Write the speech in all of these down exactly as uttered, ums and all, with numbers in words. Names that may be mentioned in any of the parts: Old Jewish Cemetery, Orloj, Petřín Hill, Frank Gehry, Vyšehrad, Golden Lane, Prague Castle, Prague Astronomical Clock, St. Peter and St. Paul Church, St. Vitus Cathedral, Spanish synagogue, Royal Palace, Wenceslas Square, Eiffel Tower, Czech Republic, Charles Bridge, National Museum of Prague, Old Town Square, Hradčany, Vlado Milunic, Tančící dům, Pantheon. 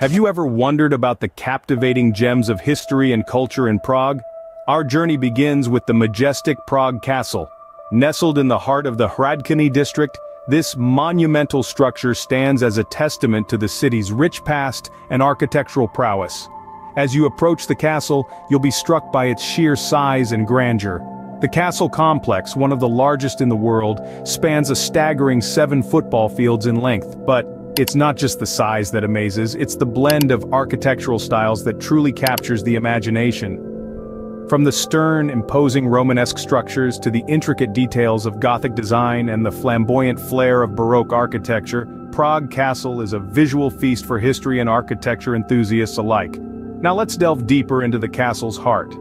Have you ever wondered about the captivating gems of history and culture in Prague? Our journey begins with the majestic Prague Castle. Nestled in the heart of the Hradčany district, this monumental structure stands as a testament to the city's rich past and architectural prowess. As you approach the castle, you'll be struck by its sheer size and grandeur. The castle complex, one of the largest in the world, spans a staggering seven football fields in length, but it's not just the size that amazes, it's the blend of architectural styles that truly captures the imagination. From the stern, imposing Romanesque structures to the intricate details of Gothic design and the flamboyant flair of Baroque architecture, Prague Castle is a visual feast for history and architecture enthusiasts alike. Now let's delve deeper into the castle's heart.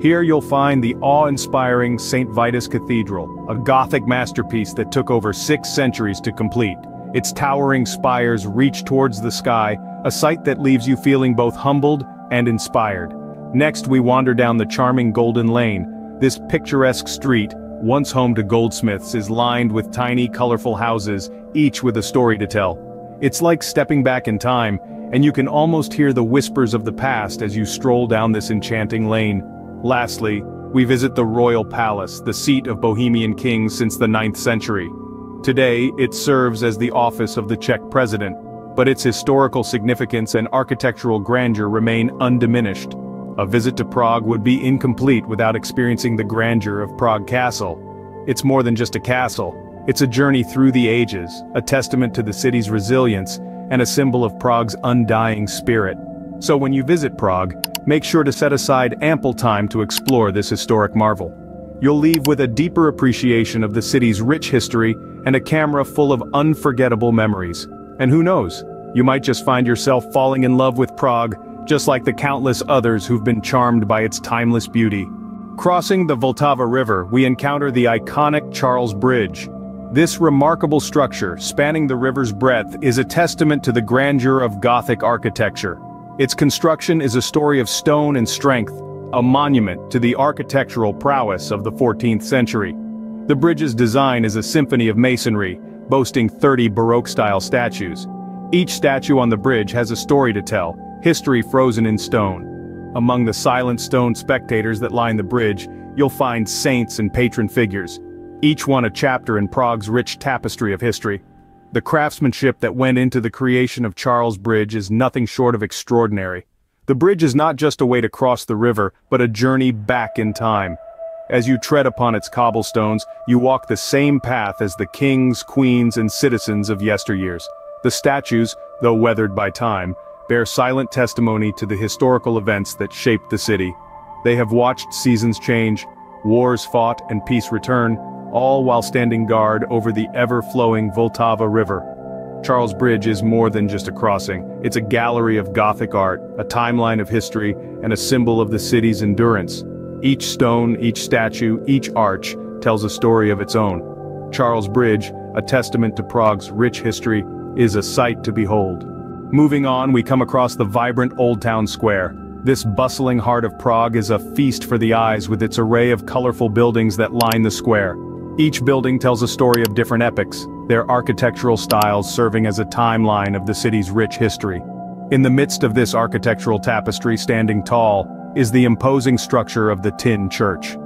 Here you'll find the awe-inspiring Saint Vitus Cathedral, a Gothic masterpiece that took over six centuries to complete. Its towering spires reach towards the sky, a sight that leaves you feeling both humbled and inspired. Next, we wander down the charming Golden Lane. This picturesque street, once home to goldsmiths, is lined with tiny, colorful houses, each with a story to tell. It's like stepping back in time, and you can almost hear the whispers of the past as you stroll down this enchanting lane. Lastly, we visit the Royal Palace, the seat of Bohemian kings since the ninth century. Today, it serves as the office of the Czech president, but its historical significance and architectural grandeur remain undiminished. A visit to Prague would be incomplete without experiencing the grandeur of Prague Castle. It's more than just a castle, it's a journey through the ages, a testament to the city's resilience, and a symbol of Prague's undying spirit. So when you visit Prague, make sure to set aside ample time to explore this historic marvel. You'll leave with a deeper appreciation of the city's rich history and a camera full of unforgettable memories. And who knows, you might just find yourself falling in love with Prague, just like the countless others who've been charmed by its timeless beauty. Crossing the Vltava River, we encounter the iconic Charles Bridge. This remarkable structure, spanning the river's breadth, is a testament to the grandeur of Gothic architecture. Its construction is a story of stone and strength, a monument to the architectural prowess of the fourteenth century. The bridge's design is a symphony of masonry, boasting thirty Baroque-style statues. Each statue on the bridge has a story to tell, history frozen in stone. Among the silent stone spectators that line the bridge, you'll find saints and patron figures, each one a chapter in Prague's rich tapestry of history. The craftsmanship that went into the creation of Charles Bridge is nothing short of extraordinary. The bridge is not just a way to cross the river, but a journey back in time. As you tread upon its cobblestones, you walk the same path as the kings, queens, and citizens of yesteryears. The statues, though weathered by time, bear silent testimony to the historical events that shaped the city. They have watched seasons change, wars fought, and peace return, all while standing guard over the ever-flowing Vltava River. Charles Bridge is more than just a crossing, it's a gallery of Gothic art, a timeline of history, and a symbol of the city's endurance. Each stone, each statue, each arch tells a story of its own. Charles Bridge, a testament to Prague's rich history, is a sight to behold. Moving on, we come across the vibrant Old Town Square. This bustling heart of Prague is a feast for the eyes with its array of colorful buildings that line the square. Each building tells a story of different epochs, their architectural styles serving as a timeline of the city's rich history. In the midst of this architectural tapestry, standing tall, is the imposing structure of the Tyn Church.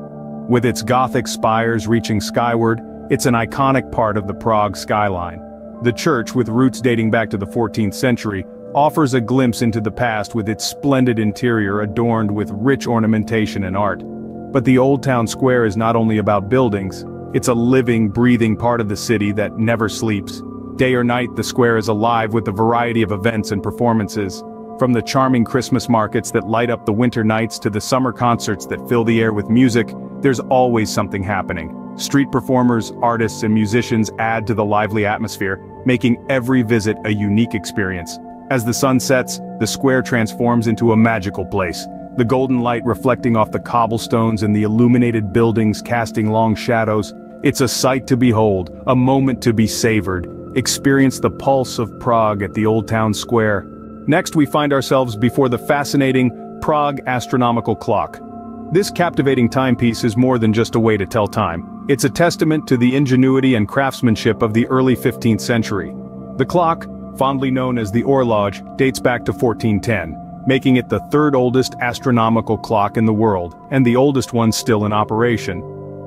With its Gothic spires reaching skyward, it's an iconic part of the Prague skyline. The church, with roots dating back to the fourteenth century, offers a glimpse into the past with its splendid interior adorned with rich ornamentation and art. But the Old Town Square is not only about buildings, it's a living, breathing part of the city that never sleeps. Day or night, the square is alive with a variety of events and performances, from the charming Christmas markets that light up the winter nights to the summer concerts that fill the air with music. There's always something happening. Street performers, artists, and musicians add to the lively atmosphere, making every visit a unique experience. As the sun sets, the square transforms into a magical place. The golden light reflecting off the cobblestones and the illuminated buildings casting long shadows. It's a sight to behold, a moment to be savored. Experience the pulse of Prague at the Old Town Square. Next, we find ourselves before the fascinating Prague Astronomical Clock. This captivating timepiece is more than just a way to tell time. It's a testament to the ingenuity and craftsmanship of the early fifteenth century. The clock, fondly known as the Orloj, dates back to fourteen ten, making it the third oldest astronomical clock in the world, and the oldest one still in operation.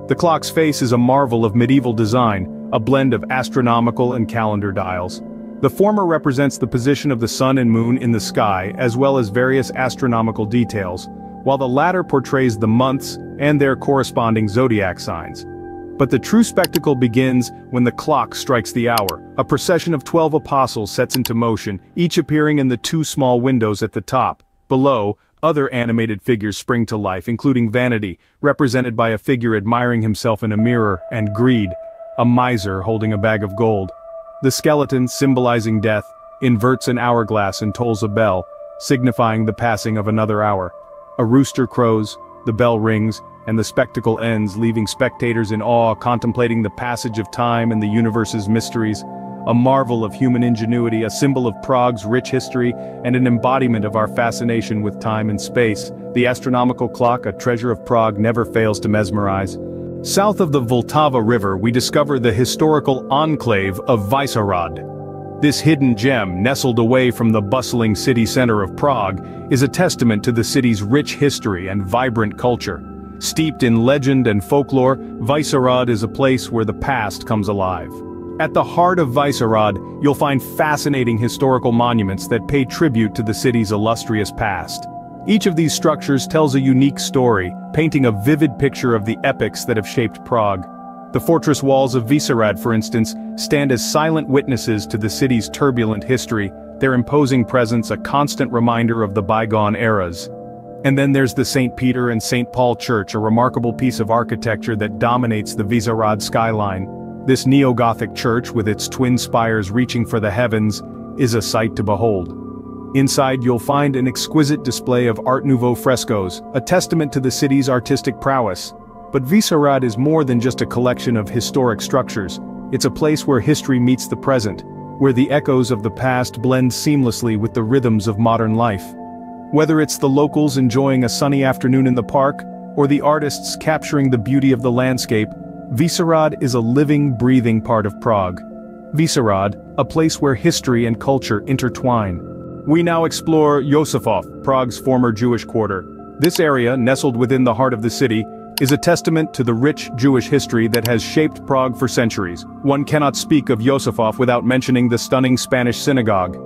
The clock's face is a marvel of medieval design, a blend of astronomical and calendar dials. The former represents the position of the sun and moon in the sky, as well as various astronomical details, while the latter portrays the months and their corresponding zodiac signs. But the true spectacle begins when the clock strikes the hour. A procession of twelve apostles sets into motion, each appearing in the two small windows at the top. Below, other animated figures spring to life, including Vanity, represented by a figure admiring himself in a mirror, and Greed, a miser holding a bag of gold. The skeleton, symbolizing death, inverts an hourglass and tolls a bell, signifying the passing of another hour. A rooster crows, the bell rings, and the spectacle ends, leaving spectators in awe, contemplating the passage of time and the universe's mysteries, a marvel of human ingenuity, a symbol of Prague's rich history, and an embodiment of our fascination with time and space. The astronomical clock, a treasure of Prague, never fails to mesmerize. South of the Vltava River, we discover the historical enclave of Vyšehrad. This hidden gem, nestled away from the bustling city center of Prague, is a testament to the city's rich history and vibrant culture. Steeped in legend and folklore, Vyšehrad is a place where the past comes alive. At the heart of Vyšehrad, you'll find fascinating historical monuments that pay tribute to the city's illustrious past. Each of these structures tells a unique story, painting a vivid picture of the epochs that have shaped Prague. The fortress walls of Vyšehrad, for instance, stand as silent witnesses to the city's turbulent history, their imposing presence a constant reminder of the bygone eras. And then there's the Saint Peter and Saint Paul Church, a remarkable piece of architecture that dominates the Vyšehrad skyline. This neo-Gothic church, with its twin spires reaching for the heavens, is a sight to behold. Inside, you'll find an exquisite display of Art Nouveau frescoes, a testament to the city's artistic prowess. But Vyšehrad is more than just a collection of historic structures. It's a place where history meets the present, where the echoes of the past blend seamlessly with the rhythms of modern life. Whether it's the locals enjoying a sunny afternoon in the park, or the artists capturing the beauty of the landscape, Vyšehrad is a living, breathing part of Prague. Vyšehrad, a place where history and culture intertwine. We now explore Josefov, Prague's former Jewish quarter. This area, nestled within the heart of the city, is a testament to the rich Jewish history that has shaped Prague for centuries. One cannot speak of Josefov without mentioning the stunning Spanish synagogue.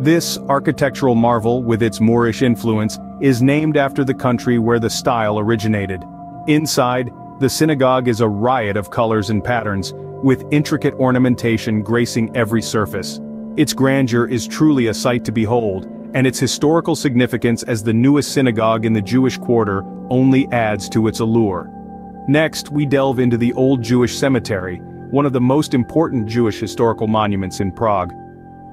This architectural marvel, with its Moorish influence, is named after the country where the style originated. Inside, the synagogue is a riot of colors and patterns, with intricate ornamentation gracing every surface. Its grandeur is truly a sight to behold, and its historical significance as the newest synagogue in the Jewish quarter only adds to its allure. Next, we delve into the Old Jewish Cemetery, one of the most important Jewish historical monuments in Prague.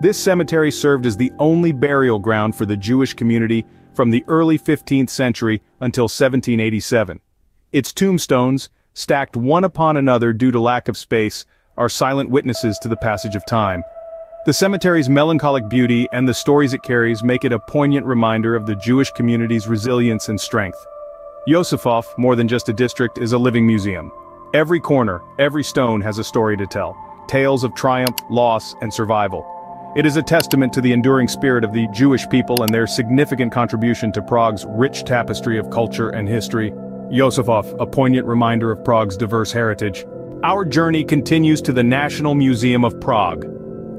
This cemetery served as the only burial ground for the Jewish community from the early fifteenth century until seventeen eighty-seven. Its tombstones, stacked one upon another due to lack of space, are silent witnesses to the passage of time. The cemetery's melancholic beauty and the stories it carries make it a poignant reminder of the Jewish community's resilience and strength. Josefov, more than just a district, is a living museum. Every corner, every stone has a story to tell, tales of triumph, loss, and survival. It is a testament to the enduring spirit of the Jewish people and their significant contribution to Prague's rich tapestry of culture and history. Josefov, a poignant reminder of Prague's diverse heritage. Our journey continues to the National Museum of Prague,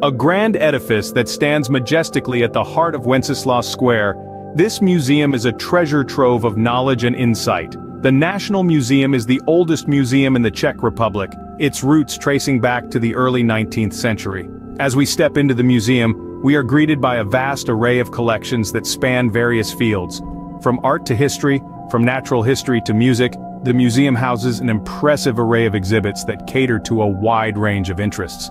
a grand edifice that stands majestically at the heart of Wenceslas Square. This museum is a treasure trove of knowledge and insight. The National Museum is the oldest museum in the Czech Republic, its roots tracing back to the early nineteenth century. As we step into the museum, we are greeted by a vast array of collections that span various fields. From art to history, from natural history to music, the museum houses an impressive array of exhibits that cater to a wide range of interests.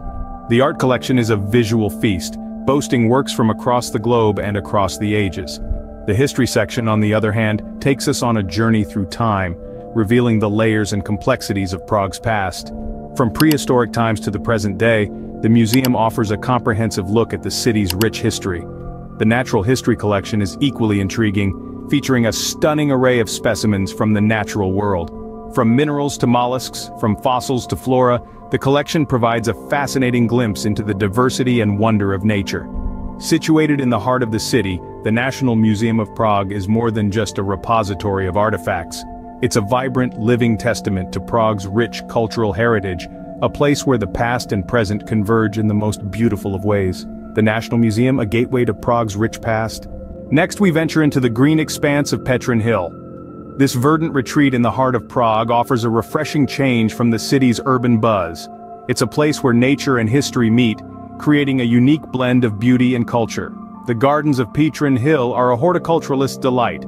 The art collection is a visual feast, boasting works from across the globe and across the ages. The history section, on the other hand, takes us on a journey through time, revealing the layers and complexities of Prague's past. From prehistoric times to the present day, the museum offers a comprehensive look at the city's rich history. The natural history collection is equally intriguing, featuring a stunning array of specimens from the natural world. From minerals to mollusks, from fossils to flora, the collection provides a fascinating glimpse into the diversity and wonder of nature. Situated in the heart of the city, the National Museum of Prague is more than just a repository of artifacts. It's a vibrant, living testament to Prague's rich cultural heritage, a place where the past and present converge in the most beautiful of ways. The National Museum, a gateway to Prague's rich past. Next, we venture into the green expanse of Petrin Hill. This verdant retreat in the heart of Prague offers a refreshing change from the city's urban buzz. It's a place where nature and history meet, creating a unique blend of beauty and culture. The gardens of Petrin Hill are a horticulturalist's delight,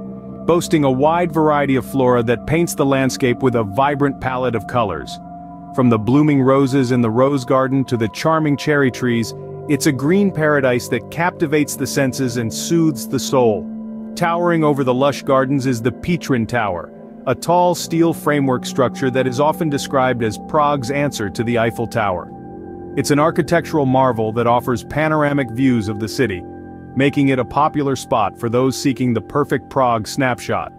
boasting a wide variety of flora that paints the landscape with a vibrant palette of colors. From the blooming roses in the rose garden to the charming cherry trees, it's a green paradise that captivates the senses and soothes the soul. Towering over the lush gardens is the Petrin Tower, a tall steel framework structure that is often described as Prague's answer to the Eiffel Tower. It's an architectural marvel that offers panoramic views of the city, making it a popular spot for those seeking the perfect Prague snapshot.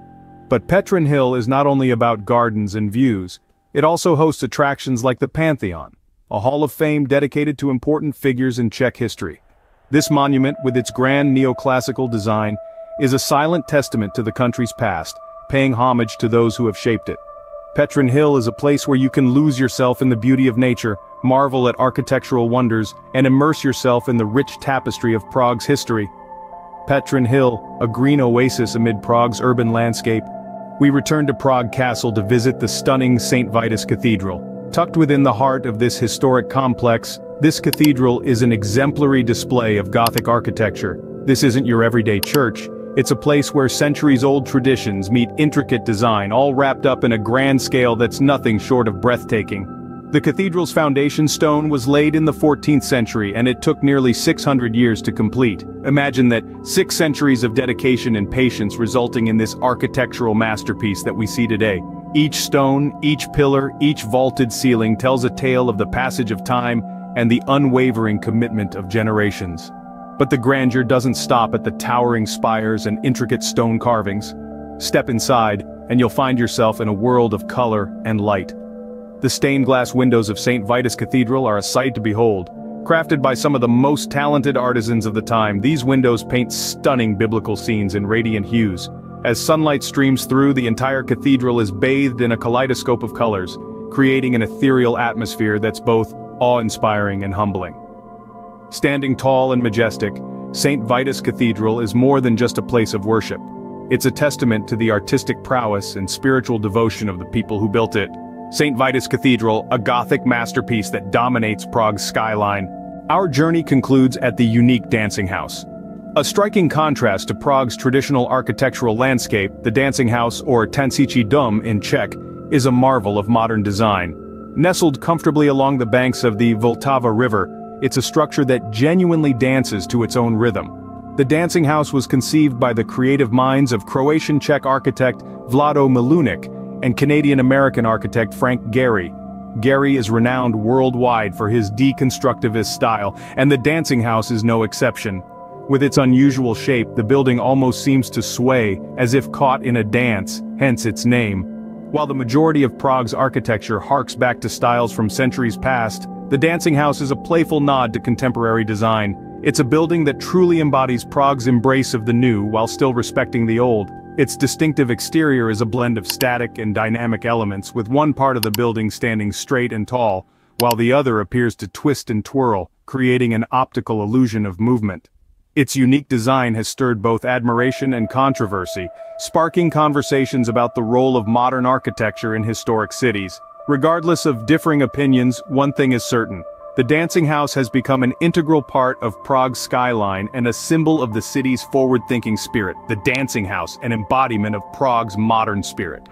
But Petrin Hill is not only about gardens and views, it also hosts attractions like the Pantheon, a hall of fame dedicated to important figures in Czech history. This monument, with its grand neoclassical design, is a silent testament to the country's past, paying homage to those who have shaped it. Petrin Hill is a place where you can lose yourself in the beauty of nature, marvel at architectural wonders, and immerse yourself in the rich tapestry of Prague's history. Petrin Hill, a green oasis amid Prague's urban landscape. We return to Prague Castle to visit the stunning Saint Vitus Cathedral. Tucked within the heart of this historic complex, this cathedral is an exemplary display of Gothic architecture. This isn't your everyday church. It's a place where centuries-old traditions meet intricate design, all wrapped up in a grand scale that's nothing short of breathtaking. The cathedral's foundation stone was laid in the fourteenth century, and it took nearly six hundred years to complete. Imagine that, six centuries of dedication and patience resulting in this architectural masterpiece that we see today. Each stone, each pillar, each vaulted ceiling tells a tale of the passage of time and the unwavering commitment of generations. But the grandeur doesn't stop at the towering spires and intricate stone carvings. Step inside, and you'll find yourself in a world of color and light. The stained glass windows of Saint Vitus Cathedral are a sight to behold. Crafted by some of the most talented artisans of the time, these windows paint stunning biblical scenes in radiant hues. As sunlight streams through, the entire cathedral is bathed in a kaleidoscope of colors, creating an ethereal atmosphere that's both awe-inspiring and humbling. Standing tall and majestic, Saint Vitus Cathedral is more than just a place of worship. It's a testament to the artistic prowess and spiritual devotion of the people who built it. Saint Vitus Cathedral, a Gothic masterpiece that dominates Prague's skyline. Our journey concludes at the unique dancing house. A striking contrast to Prague's traditional architectural landscape, the dancing house, or Tančící dům in Czech, is a marvel of modern design. Nestled comfortably along the banks of the Vltava River, it's a structure that genuinely dances to its own rhythm. The dancing house was conceived by the creative minds of Croatian-Czech architect Vlado Milunic and Canadian-American architect Frank Gehry. Gehry is renowned worldwide for his deconstructivist style, and the dancing house is no exception. With its unusual shape, the building almost seems to sway, as if caught in a dance, hence its name. While the majority of Prague's architecture harks back to styles from centuries past, the dancing house is a playful nod to contemporary design. It's a building that truly embodies Prague's embrace of the new while still respecting the old. Its distinctive exterior is a blend of static and dynamic elements, with one part of the building standing straight and tall, while the other appears to twist and twirl, creating an optical illusion of movement. Its unique design has stirred both admiration and controversy, sparking conversations about the role of modern architecture in historic cities. Regardless of differing opinions, one thing is certain. The dancing house has become an integral part of Prague's skyline and a symbol of the city's forward-thinking spirit. The dancing house, an embodiment of Prague's modern spirit.